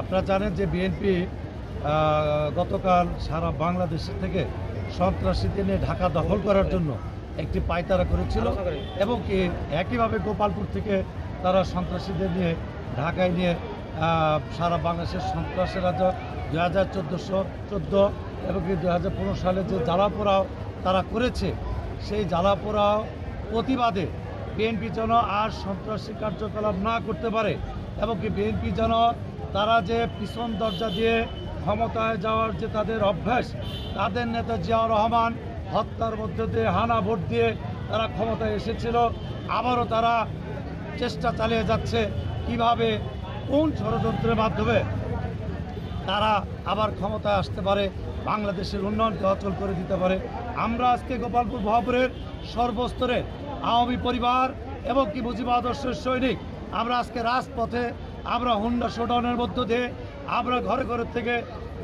আপনারা জানেন যে বিএনপি গতকাল সারা বাংলাদেশ থেকে সন্ত্রাসীদের নিয়ে ঢাকা দখল করার জন্য একটি পায়তারা করেছিল এবং কি একইভাবে গোপালপুর থেকে তারা সন্ত্রাসীদের নিয়ে ঢাকায় নিয়ে সারা বাংলাদেশের সন্ত্রাসীরা ২০১৪ এবং কি ২০১৫ সালে যে জ্বালাপোড়াও তারা করেছে সেই জ্বালাপোড়াও প্রতিবাদে বিএনপি যেন আর সন্ত্রাসী কার্যকলাপ না করতে পারে এবং কি বিএনপি যেন তারা যে পিছন দরজা দিয়ে ক্ষমতায় যাওয়ার যে তাদের অভ্যাস, তাদের নেতা জিয়াউর রহমান হত্যার মধ্য দিয়ে হানা ভোট দিয়ে তারা ক্ষমতায় এসেছিল, আবারও তারা চেষ্টা চালিয়ে যাচ্ছে কিভাবে কোন ষড়যন্ত্রের মাধ্যমে তারা আবার ক্ষমতায় আসতে পারে, বাংলাদেশের উন্নয়নকে অচল করে দিতে পারে। আমরা আজকে গোপালপুর ভবাপুরের সর্বস্তরে আওয়ামী পরিবার এবং কি মুজিব আদর্শের সৈনিক আমরা আজকে রাজপথে, আমরা হুন্ডা শোডাউনের মধ্য দিয়ে আমরা ঘরে ঘরে থেকে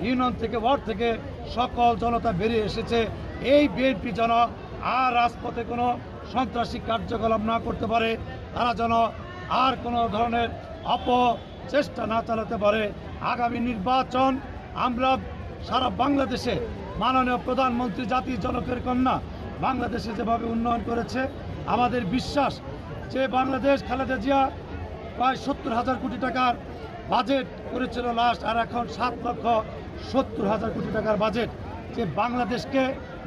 ইউনিয়ন থেকে ওয়ার্ড থেকে সকল জনতা বেরিয়ে এসেছে এই বিএনপি যেন আর রাজপথে কোনো সন্ত্রাসী কার্যকলাপ না করতে পারে, তারা যেন আর কোনো ধরনের অপচেষ্টা না চালাতে পারে। আগামী নির্বাচন আমরা সারা বাংলাদেশে মাননীয় প্রধানমন্ত্রী জাতির জনকের কন্যা বাংলাদেশে যেভাবে উন্নয়ন করেছে আমাদের বিশ্বাস যে বাংলাদেশ খালেদা জিয়া প্রায় ৭০,০০০ কোটি টাকার বাজেট করেছিল লাস্ট, আর এখন ৭,৭০,০০০ কোটি টাকার বাজেট, যে বাংলাদেশকে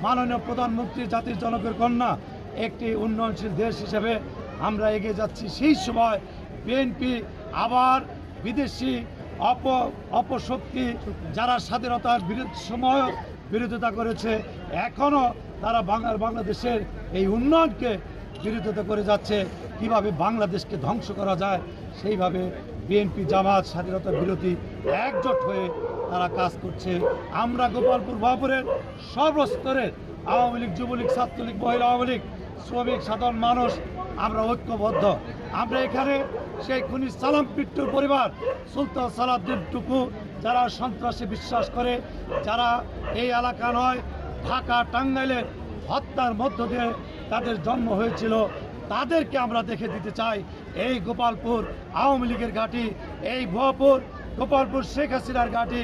মাননীয় প্রধানমন্ত্রী জাতির জনকের কন্যা একটি উন্নয়নশীল দেশ হিসেবে আমরা এগিয়ে যাচ্ছি। সেই সময় বিএনপি আবার বিদেশি অপশক্তি যারা স্বাধীনতার বিরুদ্ধে সময় বিরোধিতা করেছে এখনও তারা বাংলাদেশের এই উন্নয়নকে বিরোধিতা করে যাচ্ছে, কিভাবে বাংলাদেশকে ধ্বংস করা যায় সেইভাবে বিএনপি জামাত স্বাধীনতা বিরোধী একজোট হয়ে তারা কাজ করছে। আমরা গোপালপুর ভবাপুরের সর্বস্তরের আওয়ামী লীগ, যুবলীগ, ছাত্রলীগ, মহিলা আওয়ামী লীগ, শ্রমিক, সাধারণ মানুষ আমরা ঐক্যবদ্ধ। আমরা এখানে সেই খুনি সালাম পিট্টুর পরিবার, সুলতান সালাউদ্দিন টুকু, যারা সন্ত্রাসে বিশ্বাস করে, যারা এই এলাকা নয় ঢাকা টাঙ্গাইলের হত্যার মধ্য দিয়ে তাদের জন্ম হয়েছিল, তাদেরকে আমরা দেখে দিতে চাই এই গোপালপুর আওয়ামী লীগের ঘাঁটি, এই ভবাপুর গোপালপুর শেখ হাসিনার ঘাঁটি,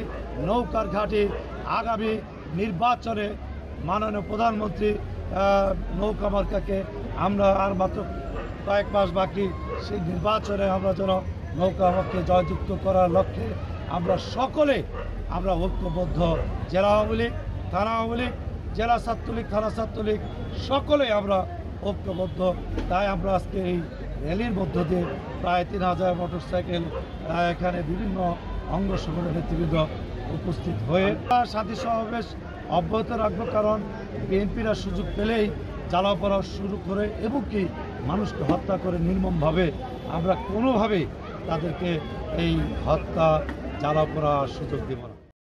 নৌকার ঘাঁটি। আগামী নির্বাচনে মাননীয় প্রধানমন্ত্রী নৌকা মার্কাকে আমরা আর মাত্র কয়েক মাস বাকি, সেই নির্বাচনে আমরা যেন নৌকা আমাকে জয়যুক্ত করার লক্ষ্যে আমরা সকলে আমরা ঐক্যবদ্ধ, জেলা আওয়ামী লীগ, থানা আওয়ামী লীগ, জেলা ছাত্রলীগ, থানা ছাত্রলীগ, সকলে আমরা ঐক্যবদ্ধ। তাই আমরা আজকে এই র্যালির মধ্য দিয়ে প্রায় ৩,০০০ মোটরসাইকেল এখানে বিভিন্ন অঙ্গ সংগঠনের নেতৃবৃন্দ উপস্থিত হয়ে শান্তি সমাবেশ অব্যাহত রাখবো, কারণ বিএনপিরা সুযোগ পেলেই জ্বালাপোড়া শুরু করে এবং কি মানুষকে হত্যা করে নির্মমভাবে, আমরা কোনোভাবেই তাদেরকে এই হত্যা জ্বালাপোড়ার সুযোগ দেব না।